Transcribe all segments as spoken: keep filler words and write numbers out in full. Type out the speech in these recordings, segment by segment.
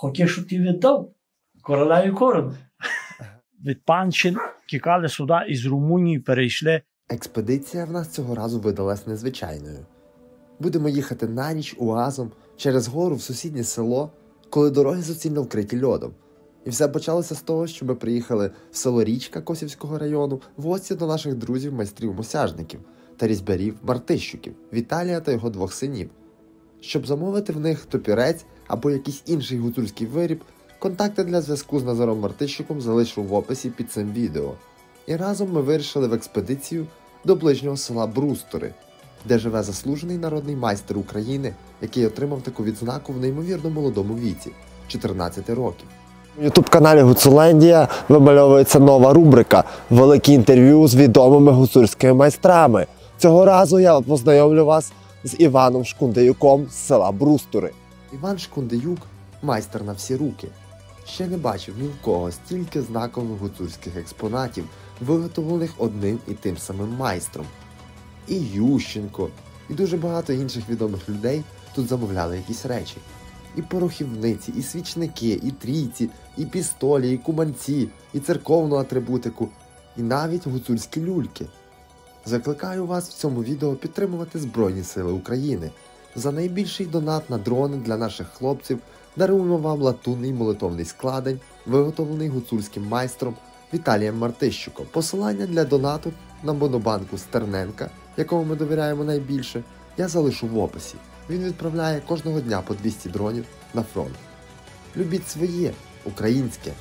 хотів, щоб ти віддав королеві корон. Від панщин тікали сюди із Румунії, перейшли. Експедиція в нас цього разу видалась незвичайною. Будемо їхати на ніч уазом через гору в сусіднє село, коли дороги суцільно вкриті льодом. І все почалося з того, що ми приїхали в село Річка Косівського району в гості до наших друзів-майстрів-мосяжників та різьбярів Мартищуків, Віталія та його двох синів. Щоб замовити в них топірець або якийсь інший гуцульський виріб, контакти для зв'язку з Назаром Мартищуком залишу в описі під цим відео. І разом ми вирішили в експедицію до ближнього села Брустури, де живе заслужений народний майстер України, який отримав таку відзнаку в неймовірно молодому віці – чотирнадцяти років. У ютуб-каналі «Гуцулендія» вимальовується нова рубрика «Великі інтерв'ю з відомими гуцульськими майстрами». Цього разу я познайомлю вас з Іваном Шкундеюком з села Брустури. Іван Шкундеюк – майстер на всі руки. Ще не бачив ні в кого стільки знакових гуцульських експонатів, виготовлених одним і тим самим майстром. І Ющенко, і дуже багато інших відомих людей тут замовляли якісь речі. І порохівниці, і свічники, і трійці, і пістолі, і куманці, і церковну атрибутику, і навіть гуцульські люльки. Закликаю вас в цьому відео підтримувати Збройні Сили України. За найбільший донат на дрони для наших хлопців даруємо вам латунний молитовний складень, виготовлений гуцульським майстром Віталієм Мартищуком. Посилання для донату на монобанку Стерненка, якому ми довіряємо найбільше, я залишу в описі. Він відправляє кожного дня по двісті дронів на фронт. Любіть своє, українське.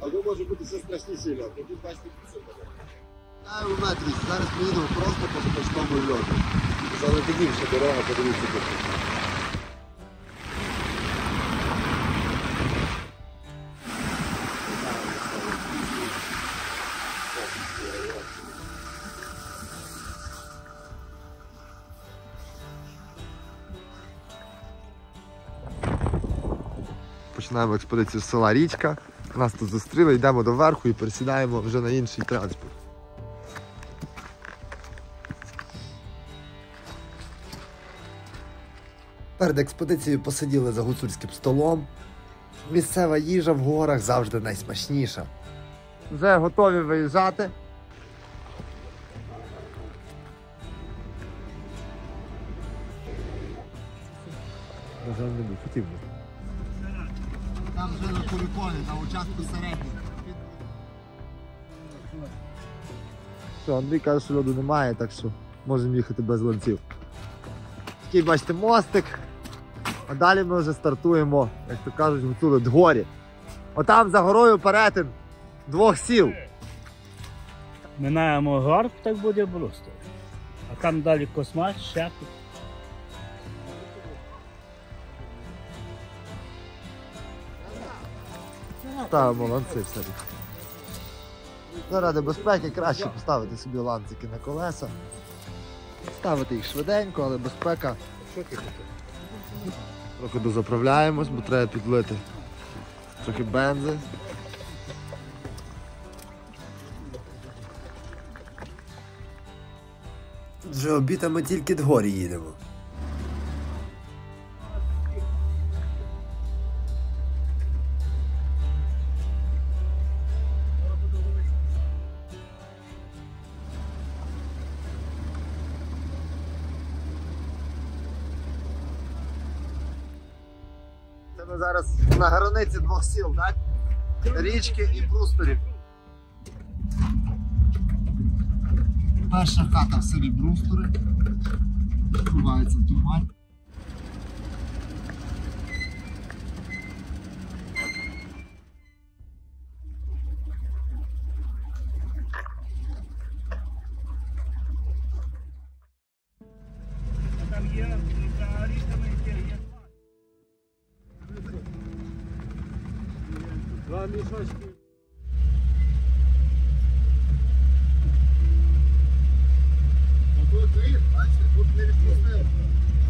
А то може бути все страшніше льод, тоді бачите підсумку. Дай у метрі, зараз ми їдемо просто по штовому льоду. Залетівши дорога, подивіться тут. Починаємо експедицію з села Річка, нас тут зустріли, йдемо до верху і пересідаємо вже на інший транспорт. Перед експедицією посиділи за гуцульським столом. Місцева їжа в горах завжди найсмачніша. Вже готові виїжджати. На жаль, не був хотів. Там вже на Куриконі, на участку середнього. Все, Андрій каже, що льоду немає, так що можемо їхати без ланців. Такий, бачите, мостик. А далі ми вже стартуємо, як то кажуть, гуцули, дгорі. Отам за горою перетин двох сіл. Минаємо горб, так буде просто. А там далі Космач, Шепіт. Ставимо ланци все-таки. Заради безпеки краще поставити собі ланцики на колеса. Ставити їх швиденько, але безпека. Трохи дозаправляємось, бо треба підлити трохи бензи. Тут вже обітами тільки дгорі їдемо. Ми зараз на границі двох сіл, так? Річки і Брустурів. Перша хата в селі Брустури. Відкривається туман.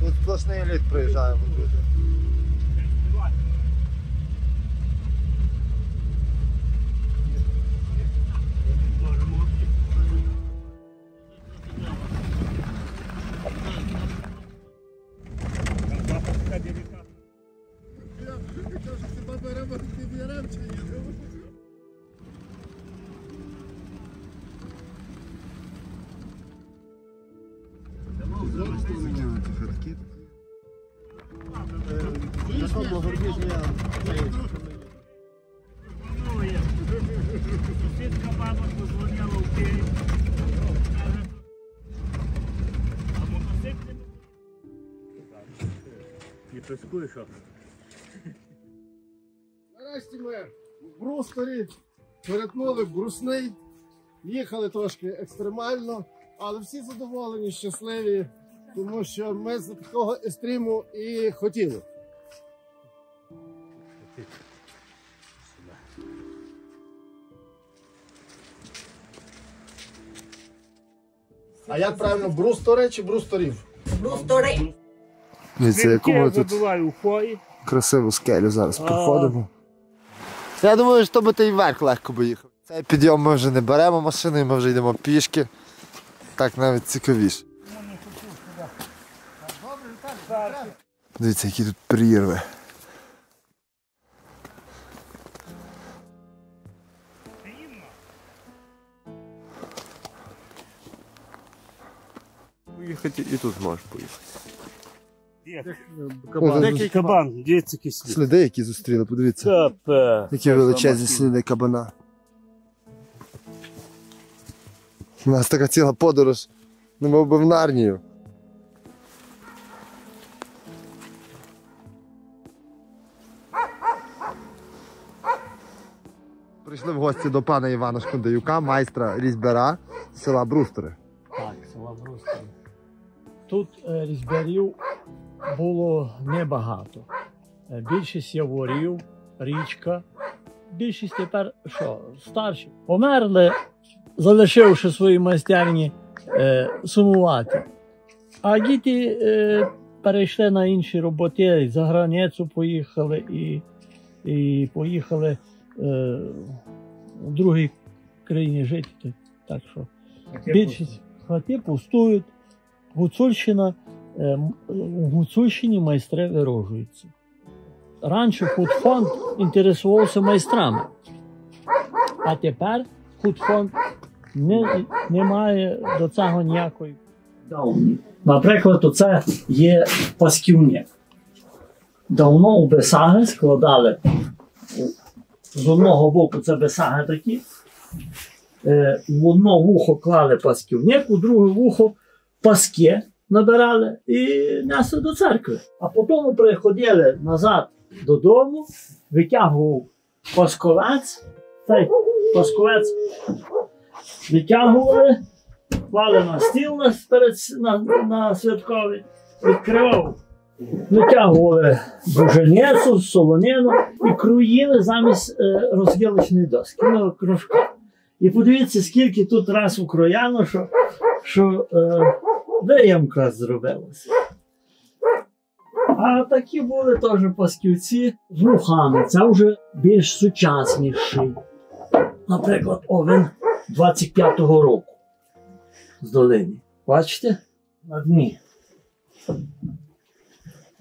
Тут сплошний еліт приїжджаємо. було гордіше, я... Сусідка мама позвонила в Київ. А мотоцикли... І пискує, що? Нарешті ми в Брустурі перетнули Брусний. Їхали трошки екстремально, але всі задоволені, щасливі, тому що ми з такого екстріму і хотіли. А як правильно, Брустури чи Брустурів? Брустури. Дивіться, яку ми тут красиву скелю зараз проходимо. Я думаю, що би ти і вверх легко би їхав. Цей підйом ми вже не беремо машиною, ми вже йдемо пішки. Так навіть цікавіше. Дивіться, які тут прірви. Поїхати і тут можеш поїхати. Декілька кабан, дивіться, які сліди. Сліди, які зустріли, подивіться. Які величезні сліди кабана. У нас така ціла подорож, ну мов би в Нарнію. Прийшли в гості до пана Івана Шкундеюка, майстра різьбера села Брустури. Так, села Брустури. Тут різьберів було небагато. Більшість яворів, Річка. Більшість тепер що, старші. Померли, залишивши свої майстерні е, сумувати. А діти е, перейшли на інші роботи, за границю поїхали і, і поїхали е, в другій країні жити. Так що більшість хати пустують. Гуцульщина, е, в Гуцульщині майстри вирожуються. Раніше худфонд інтересувався майстрами, а тепер худфонд не, не має до цього ніякої. Наприклад, оце є пасківник. Давно у бесаги складали, з одного боку це бесаги такі, в одно вухо клали пасківник, у друге вухо паски набирали і несли до церкви. А потім приходили назад додому, витягував пасковець, цей пасковець витягували, клали на стіл перед, на, на святковий, відкривав, витягували буженицю, солонину і круїли замість е, розвілочної доски, ну, кружка. І подивіться, скільки тут раз укрояно, що, що е, виямка зробилася. А такі були теж пасківці з рухами. Це вже більш сучасніший. Наприклад, овен двадцять п'ятого року з долини. Бачите? На дні.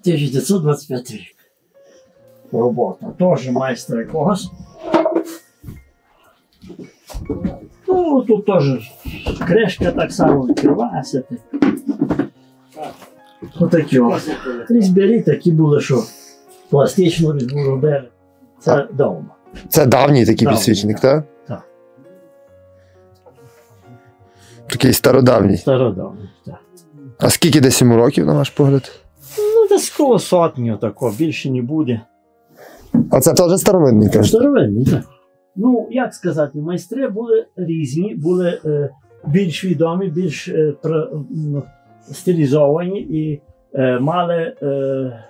тисяча дев'ятсот двадцять п'ятий рік. Робота. Теж майстер якогось. Ну, тут теж кришка так само відкривається. Отакі ось. Різьбері такі були, що пластичну різьбу робили. Це давно. Це давній такий підсвічник, так? Так. Такий стародавній. Стародавній, так. А скільки десь йому років, на ваш погляд? Ну, десь коло сотні такого, більше не буде. А це теж старовинний, так? Старовинний, так. Ну, як сказати, майстри були різні, були е, більш відомі, більш е, про, ну, стилізовані і е, мали е,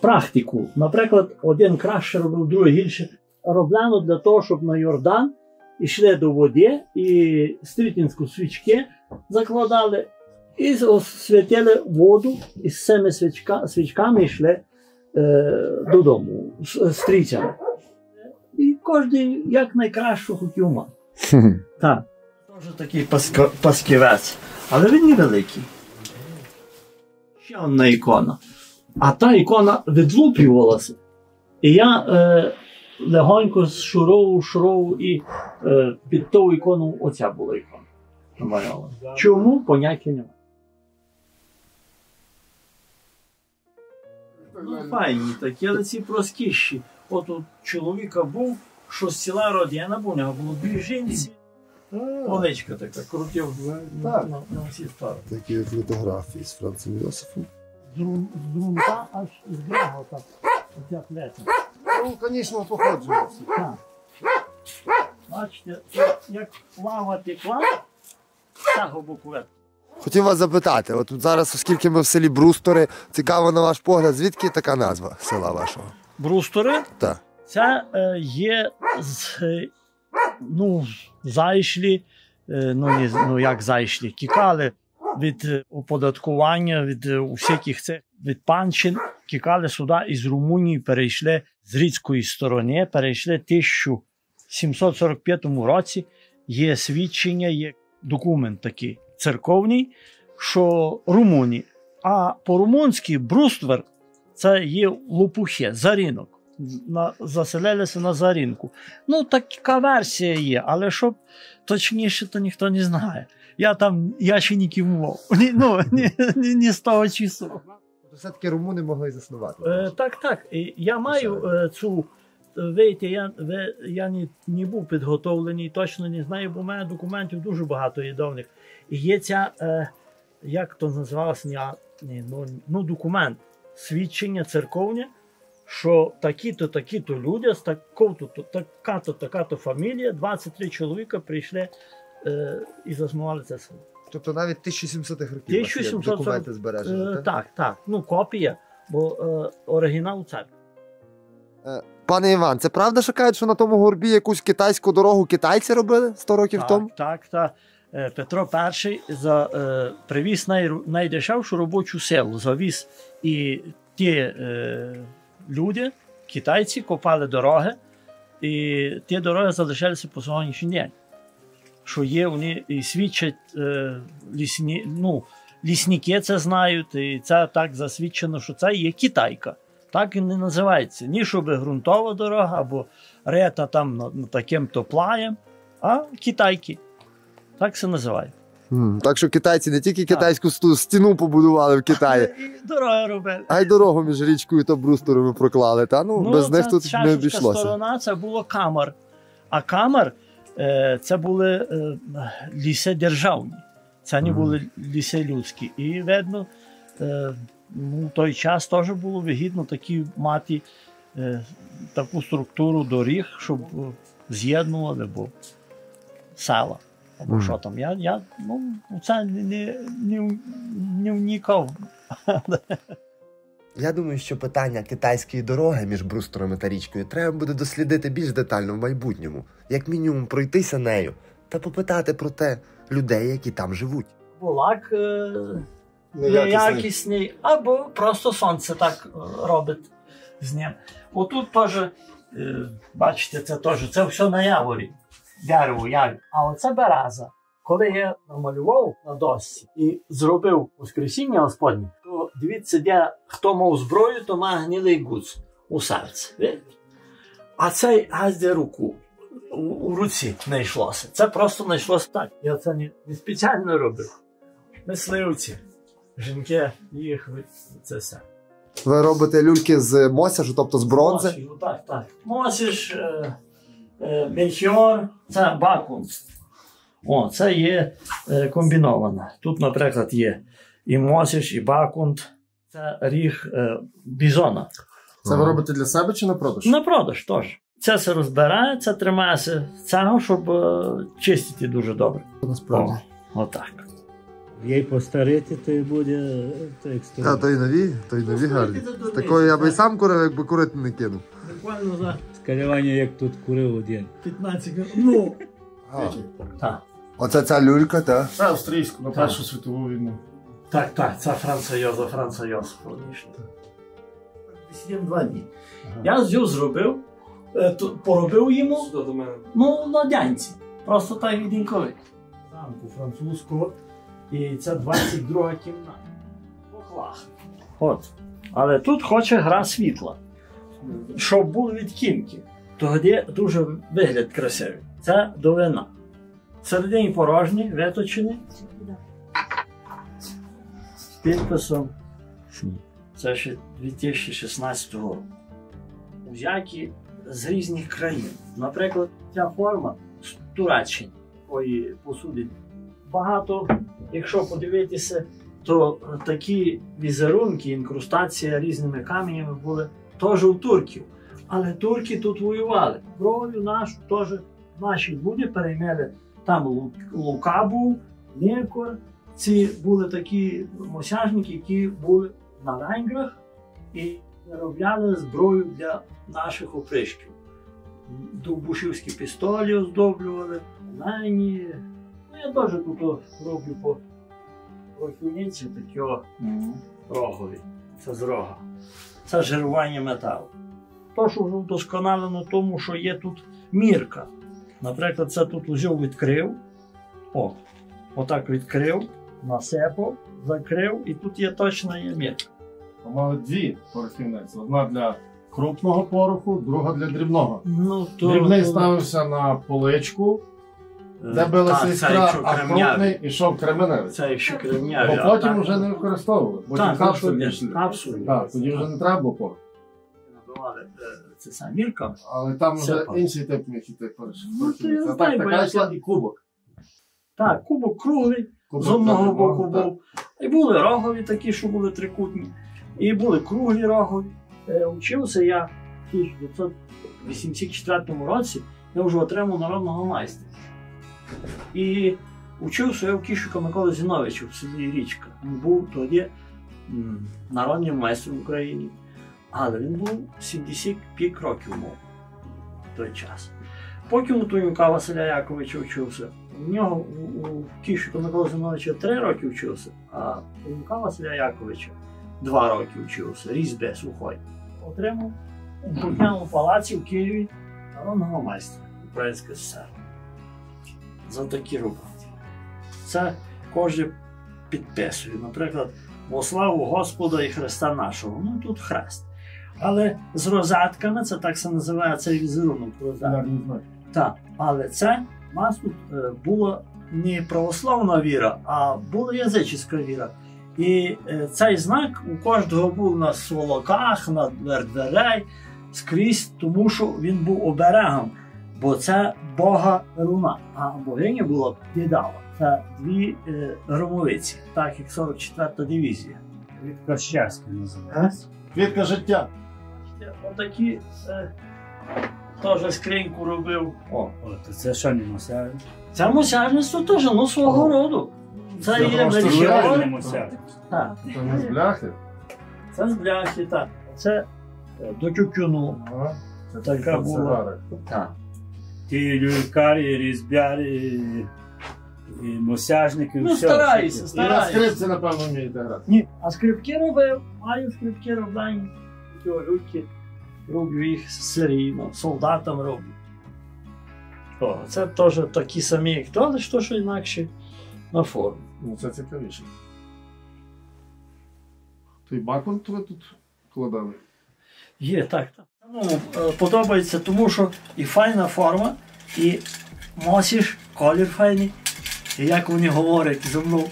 практику. Наприклад, один краще робив, другий гірше. Роблено для того, щоб на Йордан йшли до води і стрітінську свічки закладали і освятили воду, і з цими свічка, свічками йшли е, додому, стрітями. І кожен як найкраще хотів мати. Так. Теж такий пасківець, але він невеликий. Ще одна ікона. А та ікона відлуплювалася. І я е, легонько шурову, шурову і е, під ту ікону оця була ікона. Намальована. Чому? Поняття немає. Ну, файні такі, але ці проскіші. От у чоловіка був, що з села родина, бо у нього було дві жінці. Олечка така, крутив. Так. Такі фотографії з Францем Йосифом. З Рунта аж з Брага, так, як лето. Ну, звісно, походжувався. Так. Бачите, як лава текла, так обоку вверх. Хотів вас запитати, от зараз, оскільки ми в селі Брустури, цікаво на ваш погляд, звідки така назва села вашого? Брустури? Так. Це е, є, е, ну, зайшлі, е, ну, не, ну, як зайшлі, тікали від оподаткування, від усяких цих, від панщин, тікали сюди із Румунії, перейшли з річської сторони, перейшли в тисяча сімсот сорок п'ятому році. Є свідчення, є документ такий церковний, що румуні. А по-румунськи Бруствер – це є лопухе, зарінок. На, заселилися на зарінку. Ну, така версія є, але щоб точніше, то ніхто не знає. Я там, я ще не кивував. Ну, не з того часу. Все-таки румуни могли заснувати. Е, так, так. Я маю е, цю... Вийти, я, я не, не був підготовлений, точно не знаю, бо в мене документів дуже багато є давних. І є ця, е, як то називалося, не, не, ну, ну, документ, свідчення церковне, що такі-то, такі-то люди, з такого-то, така-то, така-то фамілія, двадцять три чоловіка прийшли е, і заснували це село. Тобто навіть тисяча сімсотих років тисяча сімсот... документи збережені, е, так? Так, так. Ну, копія, бо е, оригінал у церкві. Е... Пане Іван, це правда, що кажуть, що на тому горбі якусь китайську дорогу китайці робили сто років так, тому? Так, так. Петро І за, е, привіз най, найдешевшу робочу силу. Завіз і ті е, люди, китайці, копали дороги, і ті дороги залишилися по сьогоднішній день. Що є, вони і свідчать е, лісні, ну, лісники це знають, і це так засвідчено, що це є китайка. Так і не називається. Ні, щоб ґрунтова дорога, або рета там на, на таким-то плаєм, а китайки. Так це називають. Mm, так що китайці не тільки так. Китайську стіну побудували в Китаї, і дорогу робили. А й дорогу між річкою та Брустурами проклали. Та? Ну, ну, без них тут не обійшлося. Сторона, це було камар. А камар е, це були е, ліси державні. Це не mm. були ліси людські. І видно, е, ну, в той час теж було вигідно такі мати е, таку структуру доріг, щоб е, з'єднували, бо села, або mm. що там. Я, я ну, це не, не, не, не вникав. Я думаю, що питання китайської дороги між Брустурами та Річкою треба буде дослідити більш детально в майбутньому. Як мінімум пройтися нею та попитати про те людей, які там живуть. Булак... Е... неякісний, або просто сонце так робить з ним. Отут теж, бачите, це теж, це все на яворі, дерево, яві. А оце береза. Коли я намалював на досці і зробив воскресіння Господнє, то дивіться, де, хто мав зброю, то має гнилий гуц у серці. А цей газ де руку. У, у руці не йшлося. Це просто не йшлося так. Я це не, не спеціально робив. Мисливці. Жінки, їх, це все. Ви робите люльки з мосяжу, тобто з бронзи? Мосяжу, так, так. Мосяж, е, е, мельхіор, це бакун. О, це є е, комбінована. Тут, наприклад, є і мосяж, і бакун. Це ріг е, бізона. Це ви робите для себе чи на продаж? На продаж теж. Це все розбирається, тримається цього, щоб е, чистити дуже добре. Насправді. О, отак. Їй постарити, то й буде текст. А то й нові, то й нові гарні. Такої я б і сам курив, якби курити не кинув. Буквально за скалювання, як тут курив один. п'ятнадцять років. Ну! Так. Оце ця люлька, так? Це австрійська, на Першу світову війну. Так, так, це Франца Йоза, Франца Йоза. Сидів два дні. Я зю зробив, поробив йому, ну, на дянці. Просто так відінковий. Замку французького. І це двадцять друга кімната. Поклах. От. Але тут хоче гра світла. Щоб були відтінки. Тоді дуже вигляд красивий. Це долина. Середині порожні, виточені. З підписом. Це ще дві тисячі шістнадцятого року. Узяті з різних країн. Наприклад, ця форма з Туреччини, такої посуди багато. Якщо подивитися, то такі візерунки, інкрустація різними каменями були теж у турків. Але турки тут воювали. Кров'ю нашу теж наші люди перейняли. Там Лука був, Некор. Ці були такі мосяжники, які були на рангах і виробляли зброю для наших опришків. Довбушівські пістолі оздоблювали, лені. Ну, я теж тут роблю по рахівниці такі mm-hmm. рогові. Це з рога. Це жирування металу. То, що вже вдосконалено тому, що є тут мірка. Наприклад, це тут узьов відкрив. О, отак відкрив, насипав, закрив, і тут є точна є мірка. Мали дві порохівниці. Одна для крупного пороху, друга для дрібного. Ну, то, Дрібний то... ставився на поличку, де билася іскра, а крупний ішов кременевий. Це якщо кремнявий. Бо потім вже не використовували. Так, капсулі. Тоді вже не треба було пороху. Це сам мірка. Але там вже інший тип міхіти порохів. Ну, так, така йшла і кубок. Так, кубок круглий, з одного боку був. І були рогові такі, що були трикутні. І були круглі рогові. Е, учився я в тисяча дев'ятсот вісімдесят четвертому році, я вже отримав народного майстра. І учився я в Кіщука Миколи Зіновича в селі Річка. Він був тоді м, народним майстром в Україні. Але він був сімдесят п'ять років мов в той час. Поки у Тонюка Василя Яковича вчився, у нього у Кіщука Миколи Зіновича три роки вчився, а у Тонюка Василя Яковича два роки вчився, різьби сухої. Отримав у Бухняному палаці в Києві народного майстра Української ССР. За такі роботи. Це кожен підписує. Наприклад, «Во славу Господа і Христа нашого». Ну, тут хрест. Але з розетками, це так само називається візерунок розетки. Так, але це у нас тут була не православна віра, а була язичська віра. І цей знак у кожного був на сволоках, на дверей, скрізь, тому що він був оберегом, бо це бога Руна, а богиня була Дедала. Це дві е, громовиці, так як сорок четверта дивізія. Квітка щастя називається. Квітка життя. Отакі е, теж скриньку робив. О, от, це що не мосяжне? Це мосяжництво теж, ну свого О. роду. Це є величезне. Це не з бляхи? Це з бляхи, так. Це до тютюну. Ага. Це така була. Так. Ті люлькарі, різьбярі, і мосяжники, і ну, все. Ну стараюся, стараюся. І на скрипці, напевно, вмієте грати? Ні. А скрипки робив, маю скрипки роблені. Ті люльки роблю їх серійно, солдатам роблю. О, це теж такі самі, як то, але що, що інакше. На форму. Ну, це цікавіше. Той бакон ви тут вкладали? Є, так. так. Ну, подобається, тому що і файна форма, і носиш, колір файний. І як вони говорять зі мною,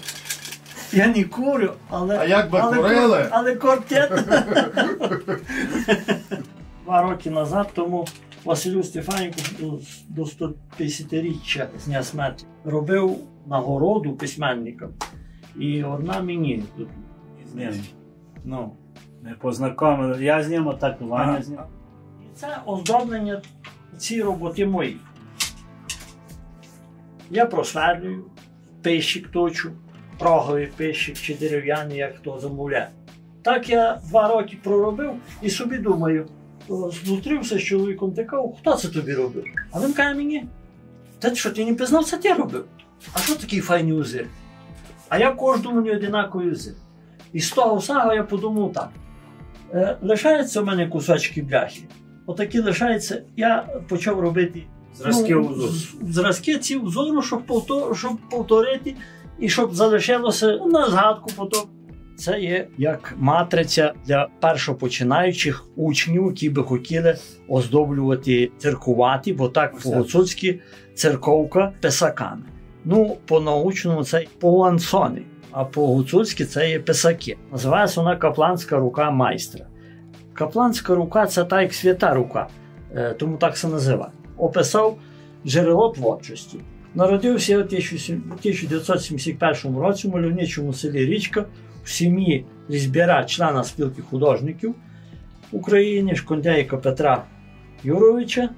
я не курю, але... А як би але, курили? Але кортет. Два роки назад тому Василю Стефанику до сто п'ятдесятиріччя дня смерті робив нагороду письменникам. І одна мені тут з ним. Ну, ми познайомили. Я з ним, отак Ваня з ним. І це оздоблення цієї роботи мої. Я просверлюю, пищик точу, роговий пищик чи дерев'яний, як хто замовляє. Так я два роки проробив і собі думаю, зустрівся з чоловіком, ти кажу, хто це тобі робив? А він каже мені, ти що, ти не пізнав, це ти робив? А що такий файний узир? А я кожному не одинаковий узир. І з того всього я подумав так. Е, лишаються в мене кусочки бляхи. Отакі лишаються, я почав робити зразки, ну, узору. Зразки ці узору, щоб, повтор, щоб повторити і щоб залишилося на згадку потім. Це є як матриця для першопочинаючих учнів, які би хотіли оздоблювати церкувати, бо так по-гуцульськи церковка писаками. Ну, по-научному це полансони. а по-гуцульськи це є писаки. Називається вона капланська рука майстра. Капланська рука – це та як свята рука, тому так це називає. Описав джерело творчості. Народився у тисяча дев'ятсот сімдесят першому році в мальовничому селі Річка в сім'ї різбіра, члена спілки художників України, Шкундеюка Петра Юровича.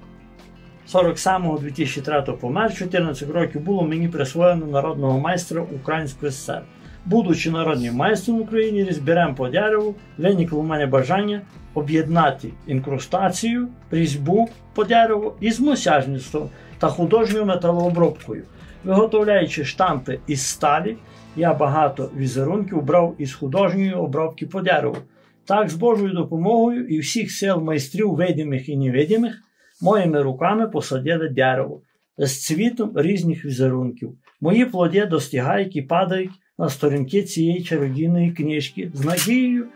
сорок сьомого дві тисячі третього помер, чотирнадцять років було мені присвоєно народного майстра Української ССР. Будучи народним майстром України, різбірем по дереву, виникло в мене бажання об'єднати інкрустацію, різьбу по дереву із мосяжництвом та художньою металообробкою. Виготовляючи штампи із сталі, я багато візерунків брав із художньої обробки по дереву. Так, з Божою допомогою і всіх сил майстрів, видимих і невидимих, моїми руками посадили дерево з цвітом різних візерунків. Мої плоди достигають і падають на сторінки цієї чародійної книжки з надією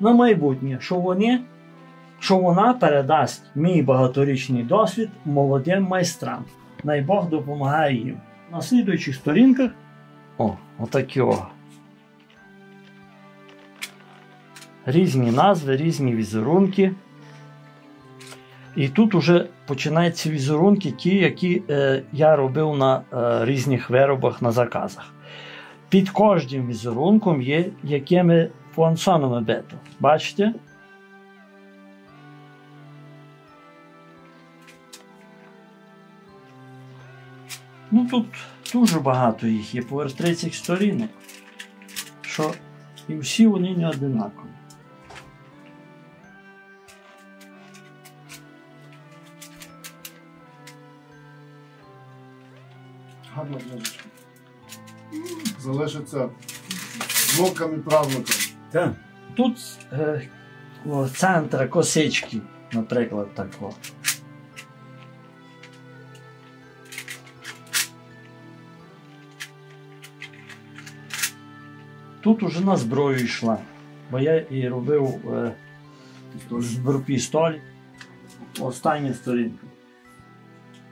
на майбутнє, що, вони, що вона передасть мій багаторічний досвід молодим майстрам. Най Бог допомагає їм. На слідуючих сторінках, о, отакі о, різні назви, різні візерунки. І тут вже починаються візерунки, ті, які е, я робив на е, різних виробах, на заказах. Під кожним візерунком є якими пуансонами бито. Бачите? Ну тут дуже багато їх є, по тридцять сторінок, що і всі вони не одинакові. Гарно залишиться. Залишиться внукам і правнукам. Так. Тут е, о, центр косички, наприклад, такого. Тут уже на зброю йшла, бо я і робив е, пістоль. Остання сторінка.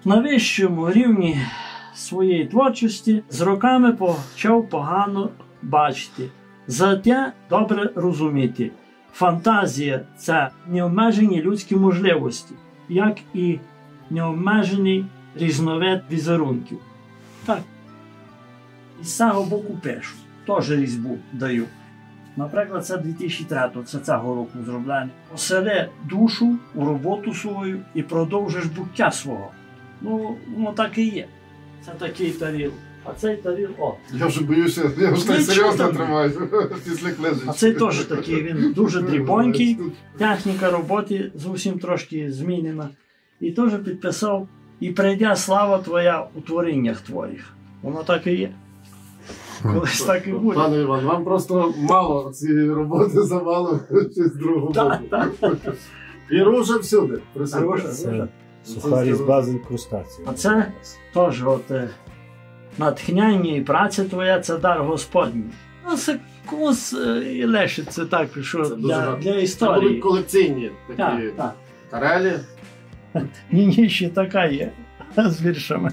На вищому рівні своєї творчості з роками почав погано бачити, зате добре розуміти. Фантазія – це необмежені людські можливості, як і необмежений різновид візерунків. Так, і з цього боку пишу, теж різьбу даю. Наприклад, це дві тисячі третього, це цього року зроблено. Посели душу у роботу свою і продовжиш буття свого. Ну, ну так і є. Це такий таріл, а цей таріл, о. Я вже боюся, я вже так серйозно тримаюся. А цей теж такий, він дуже дрібонький, техніка роботи зовсім трошки змінена. І теж підписав, і прийде слава твоя у творіннях твоїх. Воно так і є. Колись так і буде. Пане Іван, вам просто мало цієї роботи, замало щось другого. Так, так. І руша всюди. Суха різьба з інкрустації. А це теж от, натхняння і праця твоя, це дар Господній. Ну, це комусь і лишиться так, що це для, для історії. Це будуть колекційні такі тарелі. Ні-ні, ще така є, з віршами.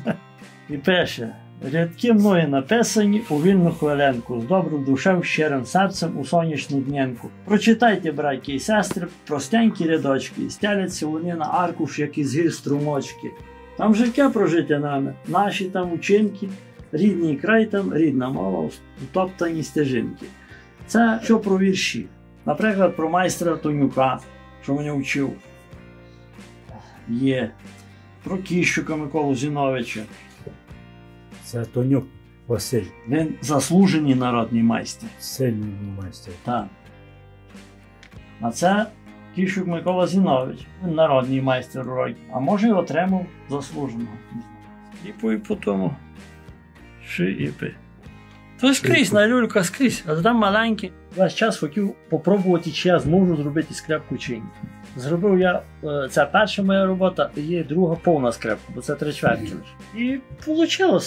І пише, рядки мною написані у вільну хвилинку, з добрим душем, щирим серцем у сонячну дненку. Прочитайте, браті і сестри, простенькі рядочки, стеляться вони на аркуш, як із гір струмочки. Там життя прожите нами, наші там учинки, рідний край там, рідна мова, утоптані стежинки. Це що про вірші, наприклад, про майстра Тонюка, що мене вчив, є, про Кіщука Миколу Зіновича. Це Тонюк Василь. Він заслужений народний майстер. Сильний майстер. Так. А це Кіщук Микола Зінович. Він народний майстер уроки. А може й отримав заслуженого. Ліпо і по тому. Шипи. То скрізь, на люлька скрізь, а там маленькі. Весь час хотів попробувати, чи я зможу зробити скрепку чи ні. Зробив я, це перша моя робота, і є друга повна скрепка, бо це три чверті. І вийшло.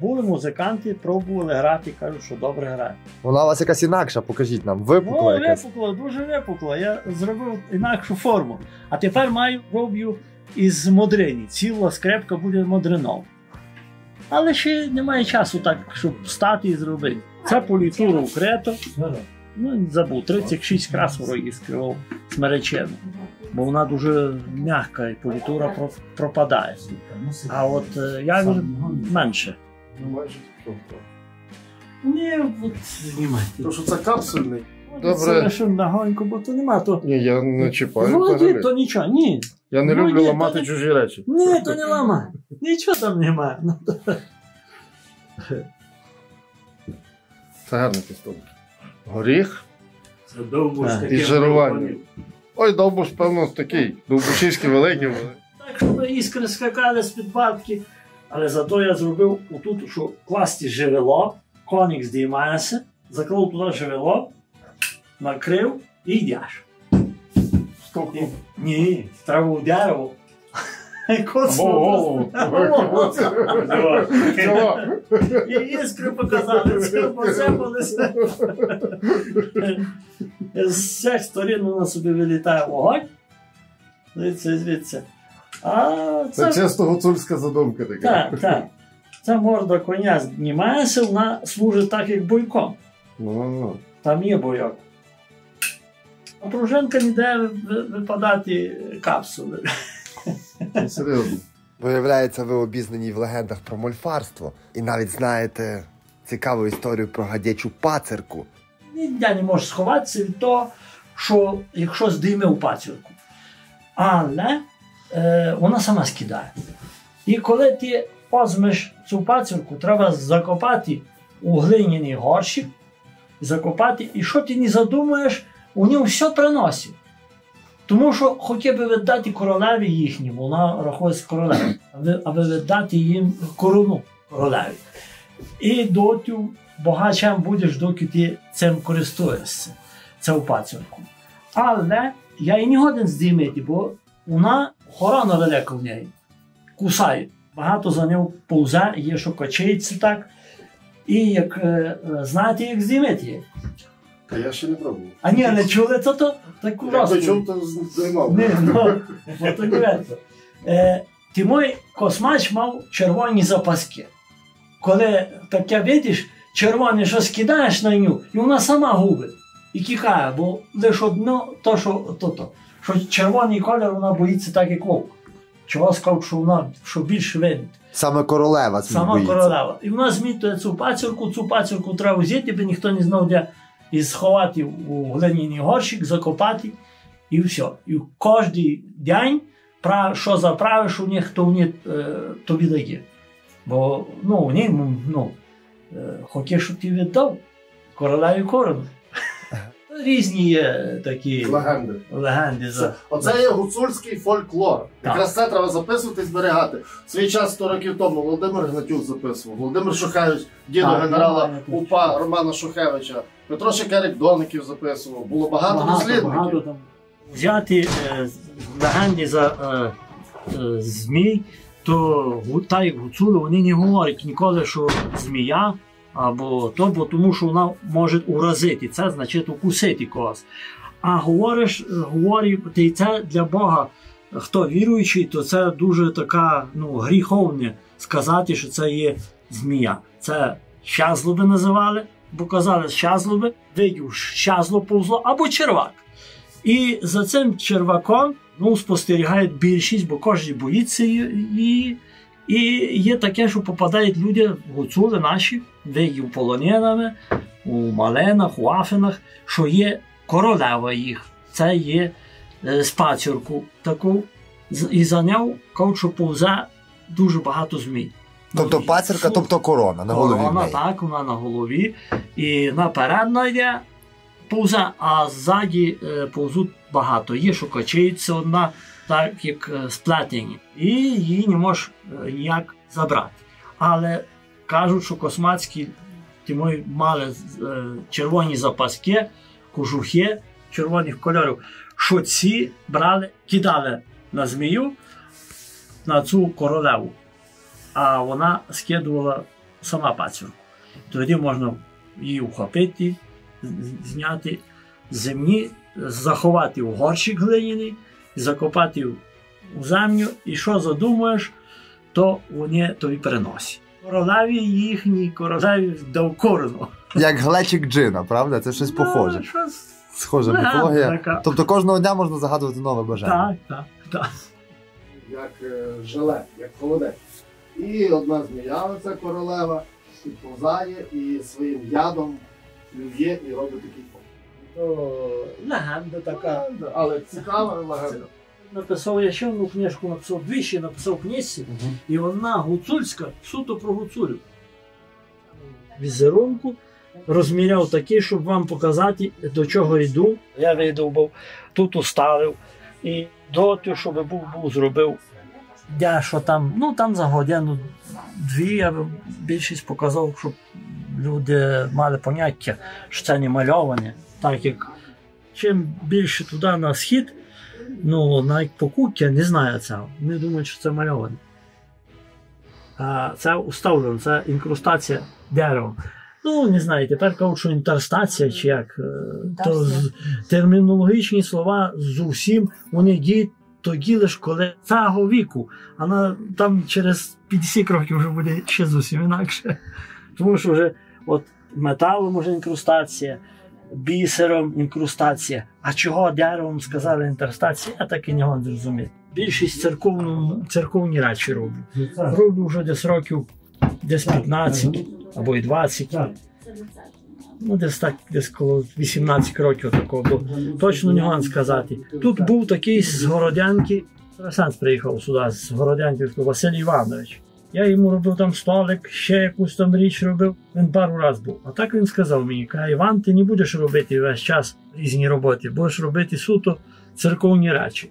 Були музиканти, пробували грати, кажуть, що добре грає. Вона у вас якась інакша, покажіть нам, випукла ну, якась. Випукла, дуже випукла, я зробив інакшу форму. А тепер маю, роблю із модрині, ціла скрепка буде модрином. Але ще немає часу так, щоб встати і зробити. Це політуру укрето. Ну, забув, тридцять шість раз вороги скривав смеречену, бо вона дуже м'яка і політура пропадає. А от я вір менше. Ні, от знімайте. Тому що це капсульний. Добре. Це нагонько, бо то нема. То... Ні, я не чіпаю. Вроді, то нічого, ні. Я не люблю ламати чужі речі. Ні, то не ламай. Нічого там немає. Це гарний пістолет. Горіх і жирування. Ой, Довбуш, певно, такий. Довбушівський великий. Так, щоб іскри скакали з-під батки. Але зато я зробив отут, що класти живело, коник здіймається, заклав туди живело, накрив і йдеш. Стукнув? Ні, треба в дерево. Або голову. І іскри показали, посипалися. З цих сторін вона собі вилітає вогонь. Звідси, звідси. Це чисто гуцульська задумка така. Так, так. Ця морда коня знімається, вона служить так, як бойком. Там є бойок. А пружинка не дає випадати капсули. Серйозно. Виявляється, ви обізнані в легендах про мольфарство. І навіть знаєте цікаву історію про гадячу пацерку. Я не можу сховатися від того, що якщо здіймив пацерку. Але е, вона сама скидає. І коли ти озмеш цю пацерку, треба закопати у глиняний горщик. Закопати. І що ти не задумаєш, у нього все приносить. Тому що хотів би віддати королеві їхній, вона рахується королевою, аби віддати їм корону королеві. І доти багачем будеш, доки ти цим користуєшся, цю пацюрку. Але я і не годен здіймити, бо вона охорона велика в неї, кусає. Багато за нею повзе, є що качається так. І як знаєте, як здіймити її. А я ще не пробував. А ні, не чули, то то таку розповідь. Як почув, то займав. Ні, ну, ти мій Космач мав червоні запаски. Коли таке бачиш, червоне щось кидаєш на нього, і вона сама губить. І кікає, бо лише одно, то, що то-то. Що червоний колір, вона боїться так, як вовк. Чого сказав, що вона, що більше видить. Саме королева цим боїться. Саме королева. І вона змітує цю пацюрку, цю пацюрку треба взяти, бо ніхто не знав, де... І сховати у глиняний горщик, закопати, і все. І кожен день, що заправиш у них, то вони тобі дає. Бо, ну, вони, ну, хоче, щоб ти віддав королеві корону. Різні є такі легенди. Оце є гуцульський фольклор. Якраз це треба записувати і зберігати. Свій час сто років тому Володимир Гнатюк записував, Володимир Шухевич, діду генерала УПА Романа Шухевича, Петро Шикарик доників записував. Було багато дослідників. Взяти легенди за змій, то та як гуцули, вони не говорять ніколи, що змія, або то, бо тому що вона може уразити, це значить укусити когось. А говориш, говорю, і це для Бога, хто віруючий, то це дуже така, ну, гріховне сказати, що це є змія. Це щазлоби називали, бо казали щазлоби, видів щазлоб повзло, або червак. І за цим черваком, ну, спостерігають більшість, бо кожен боїться її. І є таке, що попадають люди, гуцули наші, де є полоненими, у маленах, у афинах, що є королева їх. Це є з пацюрку таку, і за нею кавчу повзе дуже багато змій. Тобто пацюрка, тобто корона на голові. Корона, так, вона на голові. І наперед йде повзе, а ззаді повзуть багато. Є, що качається одна, так як сплетені, і її не можеш ніяк забрати. Але кажуть, що космацькі тимої мали червоні запаски, кожухи червоних кольорів, що ці брали, кидали на змію, на цю королеву, а вона скидувала сама пацюрку. Тоді можна її ухопити, зняти з землі, заховати в горщик глиняний, закопати в землю, і що задумаєш, то вони тобі приносять. Коронаві їхній, коронаві дав корону. Як глечик джина, правда? Це щось похоже. Ну, щось... Схожа міфологія. Тобто кожного дня можна загадувати нове бажання. Так, так, так. Як жилет, як холодець. І одна змія, ця королева, підповзає і своїм ядом плює і робить такий фон. То легенда така. Але цікава легенда. Написав, я ще одну книжку написав, двічі написав книжці, угу. І вона гуцульська, суто про гуцулів. Візерунку розміряв такий, щоб вам показати, до чого йду. Я видовбав, тут уставив і дотю, щоб був, був зробив. Я що там, ну там за годину дві я більшість показав, щоб люди мали поняття, що це не мальоване. Так як чим більше туди на схід, ну, навіть покуття не знає цього. Вони думають, що це мальоване. А це уставлено, це інкрустація деревом. Ну, не знаю, тепер кажуть, що інтерстація чи як. То термінологічні слова зовсім, вони діють тоді лише коли цього віку. А там через п'ятдесят років вже буде ще зовсім інакше. Тому що вже от металом вже інкрустація, бісером інкрустація. А чого деревом сказали інтерстація, я так і не можу зрозуміти. Більшість церковну, церковні речі роблю. Роблю вже десь років, десь п'ятнадцять або й двадцять. Ну, десь так, десь коло вісімнадцять років такого, бо точно не можу сказати. Тут був такий з Городянки, Тарасанс приїхав сюди, з Городянки, Василь Іванович. Я йому робив там столик, ще якусь там річ робив. Він пару разів був. А так він сказав мені, каже, Іван, ти не будеш робити весь час різні роботи, будеш робити суто церковні речі.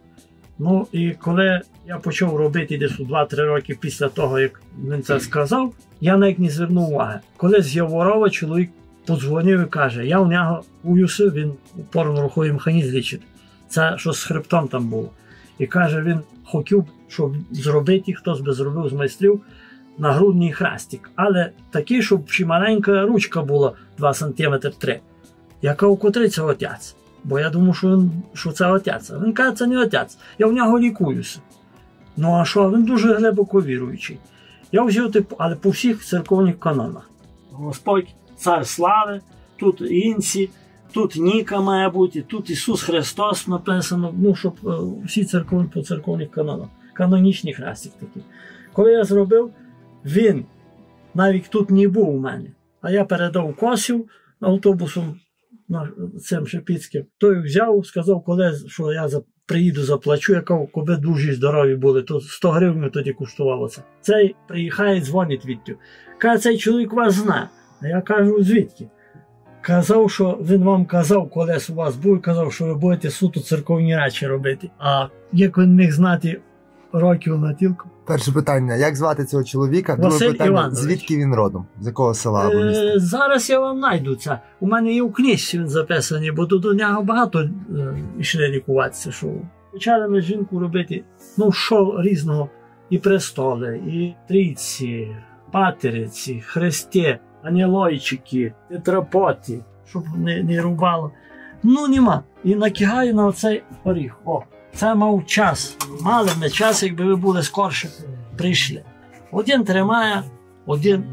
Ну і коли я почав робити десь у два-три роки після того, як він це сказав, я навіть не звернув уваги. Коли з Яворова чоловік подзвонив і каже, я у нього у Юси, він опорно-руховий механізм лічить. Це щось з хребтом там було. І каже, він хотів, щоб зробити, хтось би зробив з майстрів нагрудний хрестик. Але такий, щоб чи маленька ручка була два сантиметри три. Яка у котрий це отець? Бо я думав, що, він, що це отець. Він каже, це не отець, я в нього лікуюся. Ну а що, він дуже глибоко віруючий. Я взяв, але по всіх церковних канонах. Господь, цар слави, тут інці, тут Ніка має бути, тут Ісус Христос написано, ну, щоб всі церковні по церковних канонах, канонічні хрестик такі. Коли я зробив, він навіть тут не був у мене, а я передав Косів автобусом цим Шепіцьким. Той взяв, сказав, коли, що я приїду, заплачу, я кажу, коли дуже здорові були, то сто гривень тоді коштувало це. Цей приїхає, дзвонить відтю. Каже, цей чоловік вас знає. А я кажу, звідки? Казав, що він вам казав, колись у вас був, казав, що ви будете суто церковні речі робити. А як він міг знати років на тілку? Перше питання, як звати цього чоловіка? Василь Іванович. Звідки він родом? З якого села або міста? Е, зараз я вам найду це. У мене є в книжці він записаний, бо до нього багато йшли е, лікуватися. Що... Почали ми жінку робити, ну що різного, і престоли, і трійці, патериці, хрести, анілойчики, тетрапоти, щоб не, не рубало. Ну нема. І накигаю на оцей оріх. О. Це мав час. Мали б ми час, якби ви були скорше прийшли. Один тримає, один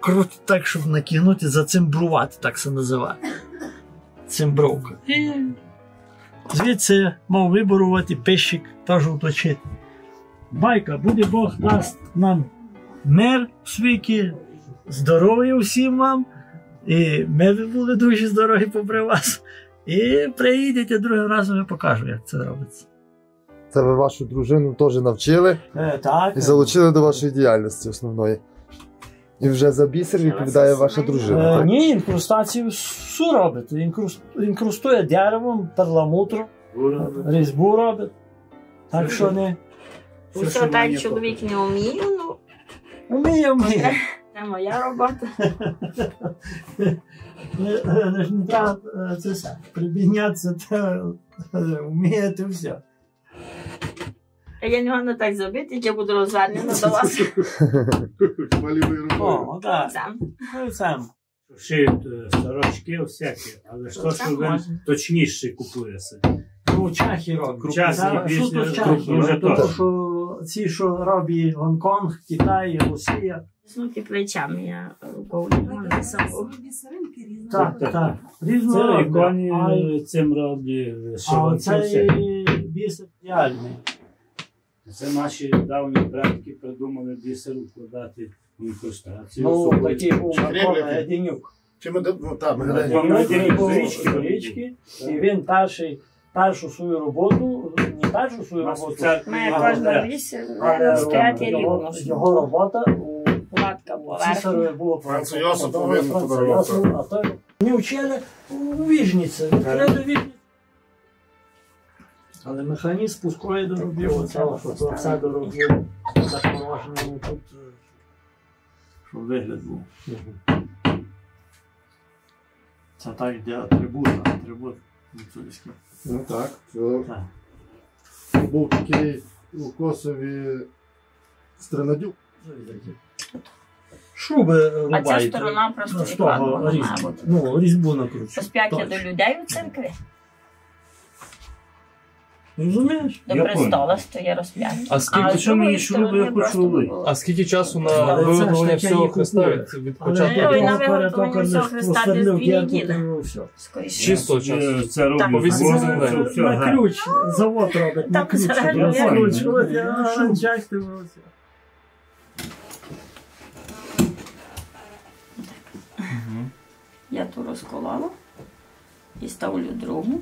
крутить так, щоб накинути, зацимбрувати, так це називає. Цимбровка. І звідси мав виборувати пищик, теж уточити. Байка, буде Бог дасть нам мир в світі, здоров'я всім вам, і ми були дуже здорові попри вас. І приїдете, другим разом я покажу, як це робиться. Це ви вашу дружину теж навчили е, так, і залучили е, до вашої діяльності основної. І вже за бісер відповідає ваша дружина. Е, ні, інкрустацію всю робить. Інкруст, інкрустує деревом, перламутром, різьбу робить. Так що не... Усе так чоловік не вміє, ну... Вміє, вміє. Це моя робота. Не треба це все. Прибіднятися, вмієте все. Я не можу так зробити, як я буду розвернена до вас. Малювий рукою. Сам. Сам. Шиють сорочки всякі, але що ж він точніше купує собі. Ну, чахи роблять. Чахи, дуже точно. Ці, що роблять Гонконг, Китай, Росія. Снуки плечами я рукою не собою. Так, так. Різно коні цим роблять шиваці. Бісер реальний. Це наші давні братки придумали бісер укладати в інкрустацію. Ну, такий був Микола Денюк. Денюк з Річки до Річки. І він перший першу свою роботу, не першу свою роботу, його робота цісарою було Франц Йосиф, а то ми вчили у віжниці. Але механізм спускає доробив оце, що все доробив запорожному тут, щоб вигляд був. Це так, де атрибут, атрибут. Ну так, це був такий у Косові Стерненко. Шуби рубають. А ця сторона просто відкладена. Ну, різьбу накручують. Розп'яття до людей у церкві. Розумієш? До престола стоїть розп'яття. А скільки часу шуби почули? А скільки часу на виготовлення всього хреста від початку? Ну, і на виготовлення всього хреста десь дві неділи. Чисто часу. Це робить. На ключ. Завод робить. На ключ. На ключ. Я ту розколала і ставлю другу.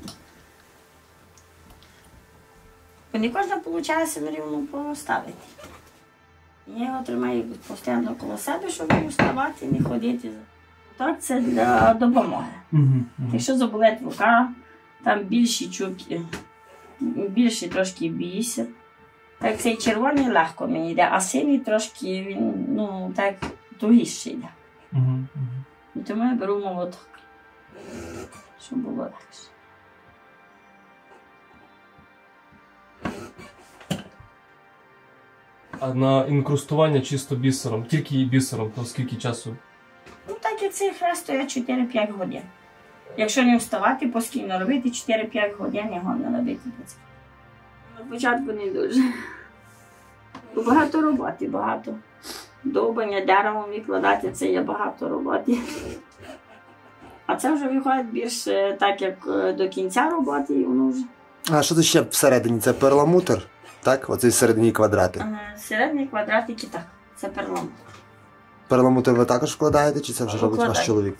Не кожна виходить рівно поставити. Я його тримаю постійно коло себе, щоб не вставати і не ходити. Так, це для допомоги. Якщо заболить рука, там більші чубки, більші трошки бісер. Так цей червоний легко мені йде, а синій трошки, він, ну, так тугіше йде. І тому я беру молоток, щоб було легше. А на інкрустування чисто бісером, тільки і бісером, то скільки часу? Ну так і цей хрест стоїть чотири-п'ять годин. Якщо не вставати, постійно робити чотири-п'ять годин його не робити. На початку не дуже. Багато роботи, багато. Довбання деревом викладати, це є багато роботи. А це вже виходить більше так, як до кінця роботи, і воно вже. А що це ще всередині? Це перламутр? Так? Оці середні квадрати? Середні квадратики, так. Це перламутр. Перламутр ви також вкладаєте, чи це вже робить ваш чоловік?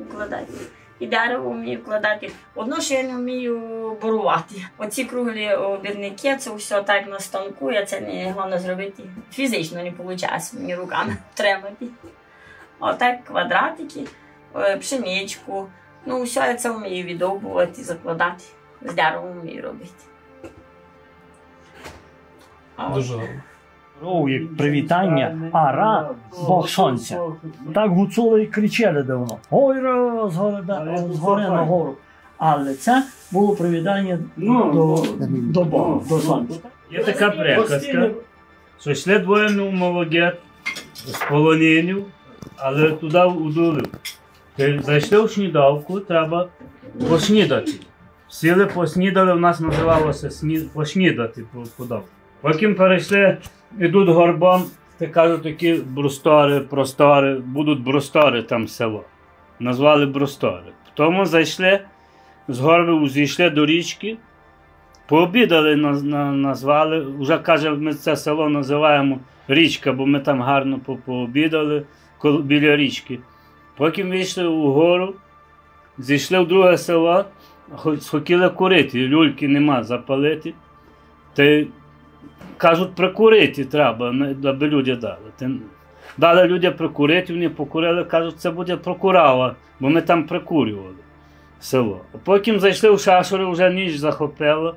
Вкладаєте. І дерево вмію вкладати. Одно, що я не вмію бурувати. Оці круглі обірники, це все так на станку, я це не можу зробити. Фізично не виходить мені руками тримати. Отак квадратики, пшеничку. Ну, все я це вмію віддовбувати, закладати. З деревом вмію робити. Дуже гарно. Роу, як привітання, ара, бог сонця. Так гуцули і кричали давно. Ой, ра, з гори на гору. Але це було привітання до бога, до сонця. Є така приказка, що йшли двоє новомолодят з полоненів, але туди удурив. Зайшли в снідавку, треба поснідати. Сіли, поснідали, в нас називалося поснідати подавку. Потім перейшли, йдуть горбом, ти кажуть, такі брустари, простари, будуть брустари там село. Назвали брустари. Тому зайшли, з горбів зійшли до річки, пообідали, назвали, вже каже, ми це село називаємо Річка, бо ми там гарно пообідали біля річки. Потім вийшли вгору, зійшли в друге село, хотіли курити, люльки нема, запалити. Кажуть, прикурити треба, аби люди дали. Дали людям прикурити, вони покурили, кажуть, це буде прокурава, бо ми там прикурювали село. А потім зайшли в шашури, вже ніч захопила,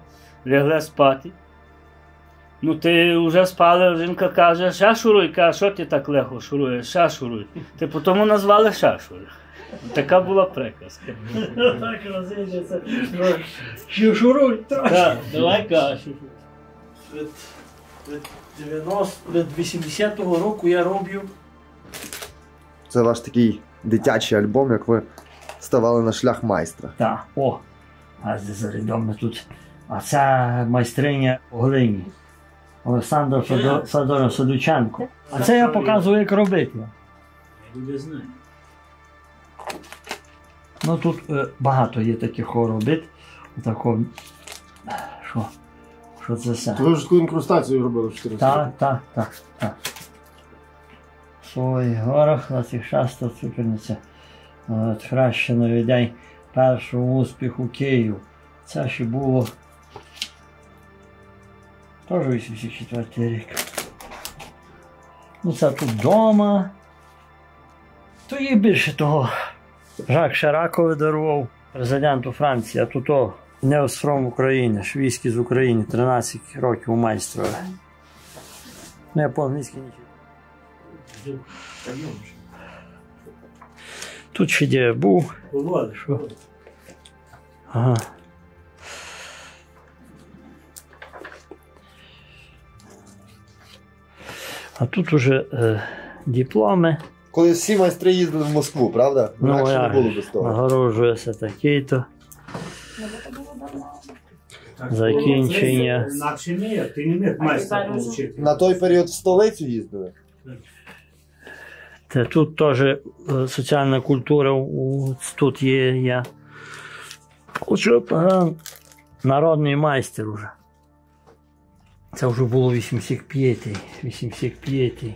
лягли спати. Ну ти вже спала, жінка каже, шашуруй, каже, що ти так легко шуруєш, шашуруй. Ти потім назвали шашури. Така була приказка. Так розійдеться, шуруй трошки. Давай кашу. Від вісімдесятого року я роблю. Це ваш такий дитячий альбом, як ви ставали на шлях майстра. Так, о, а це рідомо тут, а це майстриня Оглині. Олександра Федора Садученко. А це я показую, як робити. Люди знають. Ну тут е, багато є таких робіт. Отако, що, що це все. Ви ж таку інкрустацію робили в чотирнадцятому? Так, так, так, так. Свої горах, на цих шаста цукерниця. От хрещеної день першого успіху Київ. Це ще було теж вісімдесят четвертий рік. Ну це тут вдома. То є більше того. Жак Ширакове дарував президенту Франції, а тут о, не остром України, швійські з України, тринадцять років у майстрові. Ну я по-англійськи нічого. Тут ще де був. Ага. А тут уже е, дипломи. Коли всі майстри їздили в Москву, правда? Ну, інакше не було без того. Нагороджується такий-то. Закінчення. Інакше ні, ти не міг майстра вчити. На той період в столицю їздили? Та тут теж соціальна культура, тут є я. Хочу народний майстер уже. Це вже було вісімдесят п'ятий, вісімдесят п'ятий.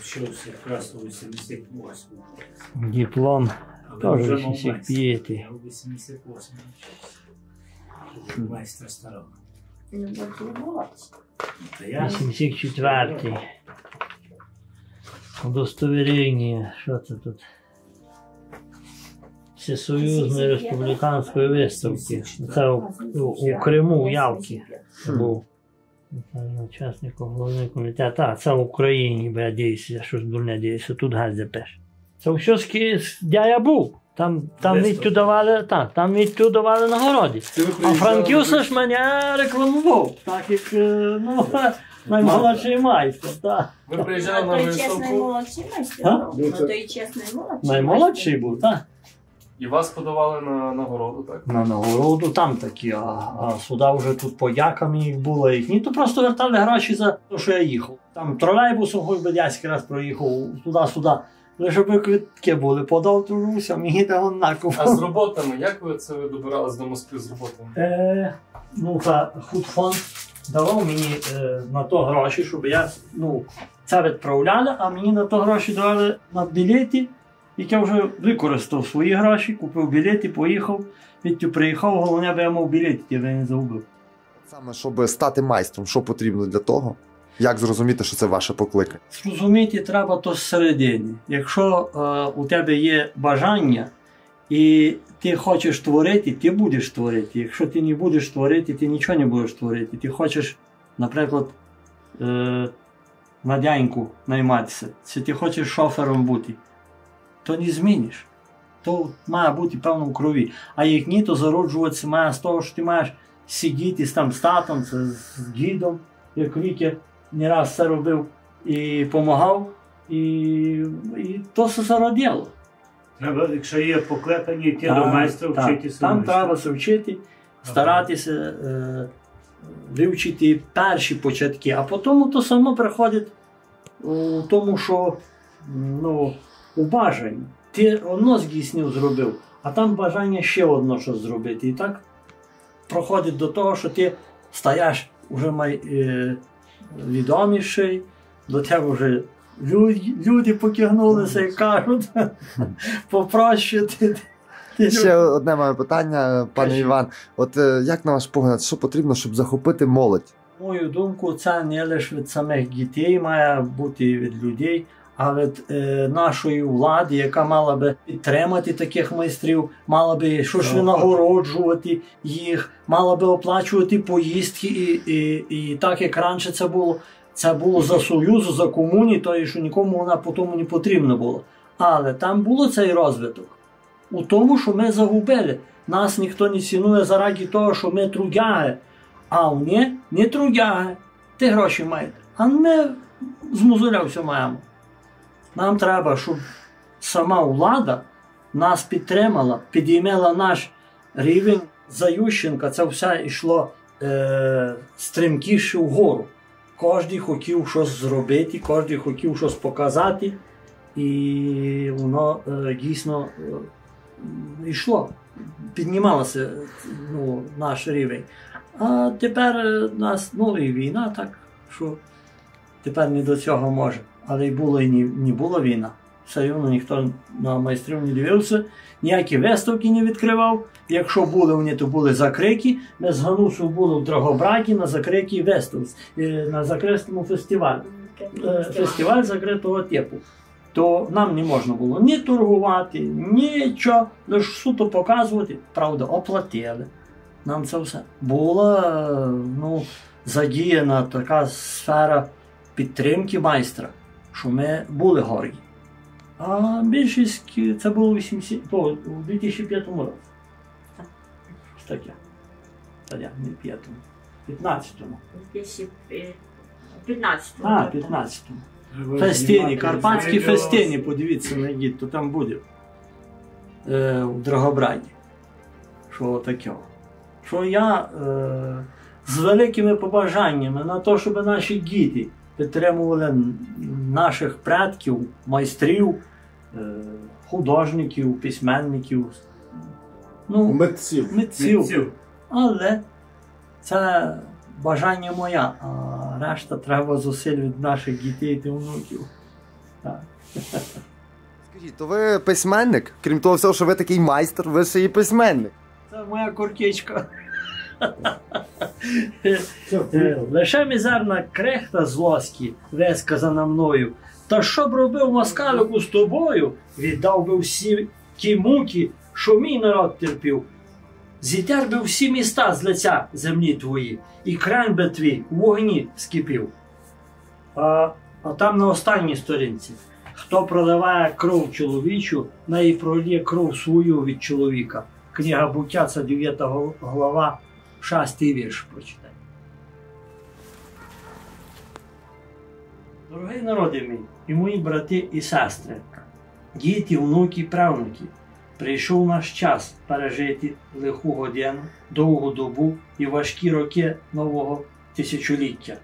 Вчився якраз у вісімдесят восьмому. Диплом теж вісімдесят п'ятий. У вісімдесят восьмому майстра старого. вісімдесят четвертий. Удостоверення, що це тут? Всесоюзної республіканської виставки. Це у, у, у Криму, у Явці був. Учасником головного комітету. Так, це в Україні, бо я діюся, я щось дурне діюся, тут газди пише. Це все, де я був. Там, там відтю давали, так, там відтю давали нагороди. А Франківса ж мене рекламував, так як, ну, наймолодший майстер, так. Ви приїжджали на виставку? Той чесний молодший майстер. Той чесний молодший. Наймолодший був, так. І вас подавали на нагороду, так? На нагороду, там такі, а, а сюди вже тут подяками їх було, їх ні, то просто вертали гроші за те, що я їхав. Там тролейбусом хоч би дядьський раз проїхав, туди-сюди. Лише б квитки були, подав туруся, мені та однаково. А з роботами, як ви це добирались до Москви з роботами? Е, ну, та худфонд давав мені е, на то гроші, щоб я, ну, це відправляли, а мені на то гроші давали на білети. Як я вже використав свої гроші, купив білети, поїхав, відтю приїхав, головне, бо я мав білети, я не загубив. Саме, щоб стати майстром, що потрібно для того? Як зрозуміти, що це ваше покликання? Зрозуміти треба то зсередини. Якщо е, у тебе є бажання і ти хочеш творити, ти будеш творити. Якщо ти не будеш творити, ти нічого не будеш творити. Ти хочеш, наприклад, е, на дяньку найматися, чи ти хочеш шофером бути. То не зміниш. То має бути певно в крові. А як ні, то зароджуватися має з того, що ти маєш сидіти там з татом, з дідом, як Віке не раз це робив і допомагав, і, і то все зародило. Треба, якщо є покликання, йти до майстра, вчитися. Там треба все вчити, старатися, е, вивчити перші початки, а потім то само приходить у тому, що ну, у бажанні. Ти одно здійснив, зробив, а там бажання ще одно щось зробити. І так проходить до того, що ти стаєш вже май, е, відоміший, до тебе вже люди, люди покигнулися і кажуть, попроще ти. Ще одне моє питання, пане Іван. От як на ваш погляд, що потрібно, щоб захопити молодь? На мою думку, це не лише від самих дітей має бути, від людей, а від е, нашої влади, яка мала би підтримати таких майстрів, мала би щось винагороджувати їх, мала би оплачувати поїздки, і, і, і так як раніше це було, це було за Союзу, за комуні, то що нікому вона по тому не потрібна була. Але там було цей розвиток у тому, що ми загубили. Нас ніхто не цінує заради того, що ми трудяги, а вони не трудяги. Ти гроші маєте, а ми з мозоля все маємо. Нам треба, щоб сама влада нас підтримала, підіймала наш рівень за Ющенка це все йшло е, стрімкіше вгору. Кожен хотів щось зробити, кожен хотів щось показати, і воно е, дійсно е, йшло, піднімалося ну, наш рівень. А тепер у нас, ну і війна так, що тепер не до цього може. Але й було, і не була війна. Все одно ніхто на майстрів не дивився, ніякі виставки не відкривав. Якщо були вони, то були закриті. Ми з Ганусою були в Драгобраті на закритій виставці, на закритому фестивалі. Фестиваль закритого типу. То нам не можна було ні торгувати, нічого, лише суто показувати. Правда, оплатили нам це все. Була ну, задіяна така сфера підтримки майстра, що ми були горді. А більшість це було у дві тисячі п'ятому році. Ось таке. Та я, не в п'ятому. п'ятнадцятому. п'ятнадцятому. А, п'ятнадцятому. Фестини, карпатські фестини, подивіться, найдіть, то там буде. Е, у Драгобраді. Що таке. Що я е, з великими побажаннями на те, щоб наші діти підтримували наших предків, майстрів, художників, письменників, ну, митців. митців. митців. Але це бажання моє, а решта треба зусиль від наших дітей та внуків. Так. Скажіть, то ви письменник? Крім того всього, що ви такий майстер, ви ще і письменник. Це моя куртичка. Лише мізерна крихта злості, висказана мною, та що б робив москалику з тобою, віддав би всі ті муки, що мій народ терпів, зітер би всі міста з лиця землі твої, і крен би твій у вогні скипів. А, а там на останній сторінці, хто проливає кров чоловічу, на її пролє кров свою від чоловіка. Книга Буття, це дев'ята глава, шостий вірш прочитай. Дорогий народи мій і мої брати і сестри, діти, внуки, правнуки, прийшов наш час пережити лиху годину, довгу добу і важкі роки нового тисячоліття.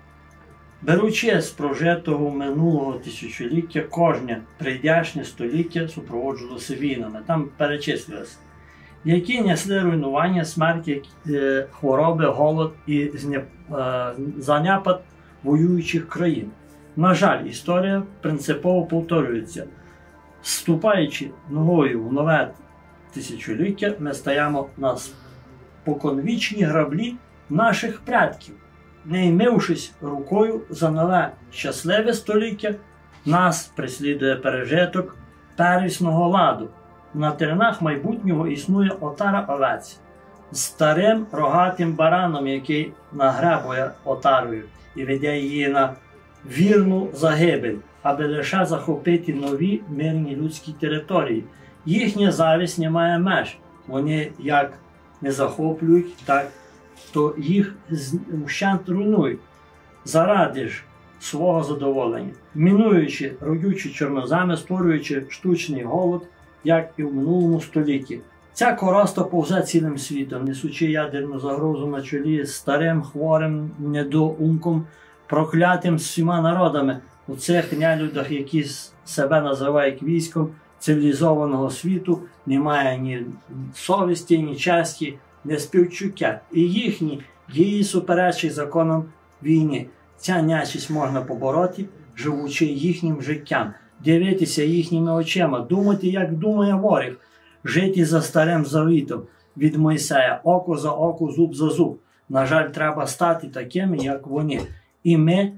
Беручи з прожитого минулого тисячоліття, кожне прийдешнє століття супроводжувалося війнами. Там перечислилося. Які несли руйнування, смерті, хвороби, голод і занепад воюючих країн. На жаль, історія принципово повторюється. Вступаючи ногою в нове тисячоліття, ми стаємо на споконвічні граблі наших предків. Не ймившись рукою за нове щасливе століття, нас прислідує пережиток первісного ладу. На теренах майбутнього існує отара овець з старим рогатим бараном, який нагребує отарою і веде її на вірну загибель, аби лише захопити нові мирні людські території. Їхня завість не має меж. Вони як не захоплюють, так то їх вщент руйнують. Заради ж свого задоволення, мінуючи родючі чорноземи, створюючи штучний голод, як і в минулому столітті. Ця короста повзе цілим світом, несучи ядерну загрозу на чолі з старим, хворим, недоумком, проклятим всіма народами у цих нелюдах, які себе називають військом цивілізованого світу, немає ні совісті, ні честі, ні співчуття. І їхні дії суперечать законам війни. Ця нячість можна побороти, живучи їхнім життям. Дивитися їхніми очима, думати, як думає ворог, жити за старим завітом від Мойсея, око за око, зуб за зуб. На жаль, треба стати такими, як вони. І ми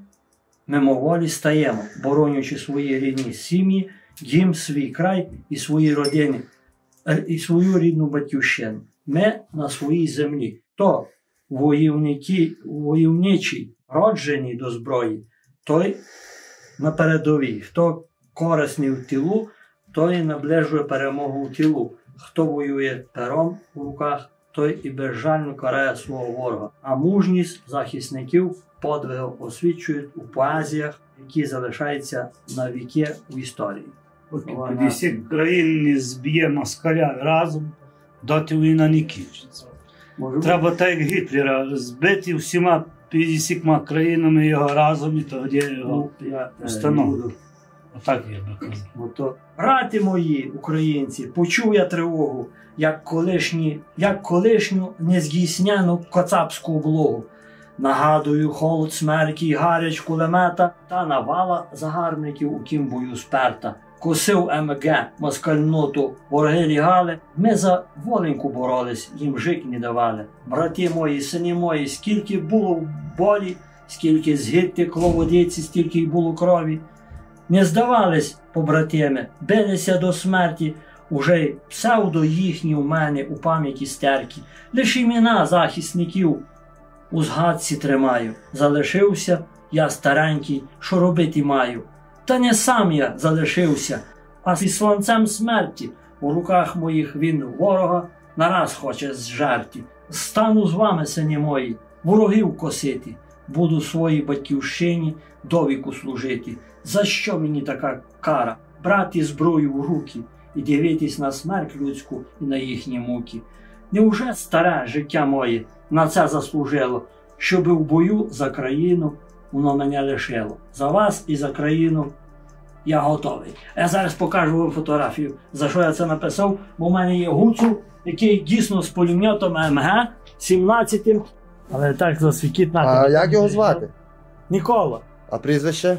мимоволі стаємо, боронячи свої рідні сім'ї, дім, свій край і свої родини, і свою рідну батьківщину. Ми на своїй землі. То воївники, воївничий, роджений до зброї, той на передовій. Хто корисний в тілу, той наближує перемогу в тілу. Хто воює пером у руках, той і безжально карає свого ворога. А мужність захисників подвигів освічують у поезіях, які залишаються на віки в історії. Вона... Всі країни зб'є москаля разом, доти війна не кінчиться. Треба так, як Гітлера, збити всіма п'ятдесятьма країнами його разом, і тоді його встановлю. Отак я би казав. Брати мої, українці, почув я тривогу, як колишні, як колишню незгісняну коцапську облогу. Нагадую холод смерті й гаряч кулемета та навала загарбників, у кім бою сперта. Косив МГ москальноту, ворги лягали, ми за воленьку боролись, їм жик не давали. Брати мої, сини мої, скільки було в болі, скільки згід текло водиці, стільки й було крові. Не здавались побратими, билися до смерті, уже й псевдо їхні в мене у пам'яті стеркі. Лиш імена захисників у згадці тримаю, залишився я старенький, що робити маю. Та не сам я залишився, а зі сланцем смерті у руках моїх він ворога нараз хоче з жерті. Стану з вами, сині мої, ворогів косити, буду своїй батьківщині довіку служити. За що мені така кара? Брати зброю в руки і дивитись на смерть людську і на їхні муки. Невже старе життя моє на це заслужило, щоби в бою за країну воно мене лишило. За вас і за країну я готовий. Я зараз покажу вам фотографію, за що я це написав, бо в мене є гуцул, який дійсно з пулеметом МГ сімнадцятим. Але так засвікітна. А як його звати? Нікола. А прізвище?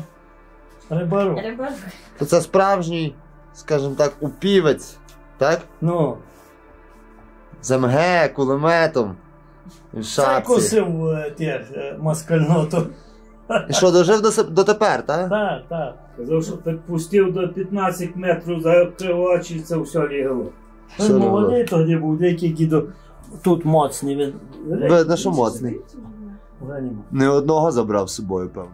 Рибару. Рибару. То це справжній, скажімо так, упівець, так? Ну. З МГ, кулеметом, в шапці. Це косив москальноту. І що, дожив до, до тепер, так? Так, так. Казав, що підпустив до п'ятнадцяти метрів, закрив очі, це все лігало. Він молодий тоді був, деякий дідо. Тут моцний він. Видно, що моцний. Не одного забрав з собою, певно.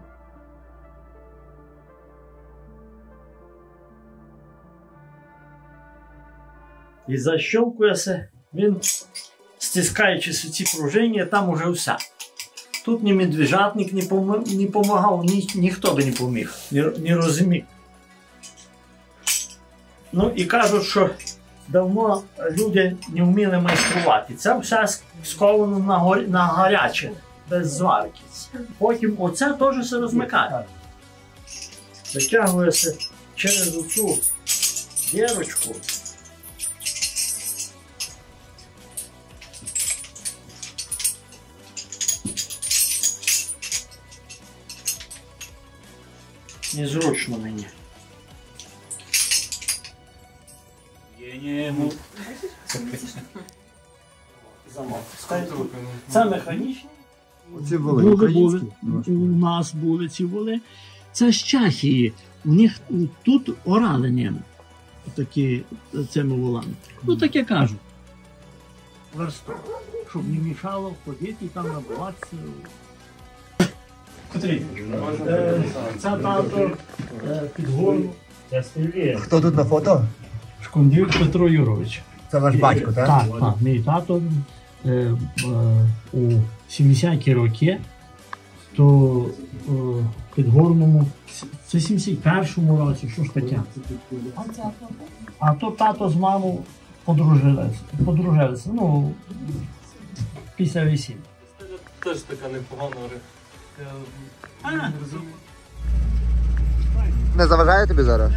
І защовкується, він, стискаючись у ці пружині, там уже все. Тут ні медвіжатник не допомагав, ні, ніхто би не поміг, не розумів. Ну і кажуть, що давно люди не вміли майструвати. Це все сковано на, го... на гаряче, без зварки. Потім оце теж все розмикає. Затягується через оцю дірочку. Незручно мені. Замок. Це механічні. Оці були українські? У нас були ці були. Це з Чехії. У них тут орали нема. Такі цими волами. Ну так я кажу. Версток. Щоб не мішало ходити і там набуватися. Котрі? Це тато під гору. Хто тут на фото? Шкундеюк Петро Юрович. Це ваш батько, так? Так, так. Мій тато у сімдесяті роки, то під горному, це сімдесят першому році, що ж таке? А то тато з мамою подружилися, подружилися, ну, після весілля. Це теж така непогана річ. Не заважає тобі зараз?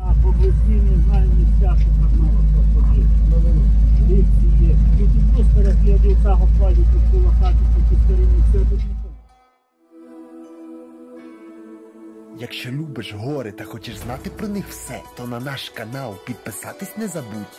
А по весні не знаю місця, що так мало хто ходить. Ліфти є. Тут і просто розглядів того кладуть у кулаках, і по стороні все тут. Якщо любиш гори та хочеш знати про них все, то на наш канал підписатись не забудь.